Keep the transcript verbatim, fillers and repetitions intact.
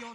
your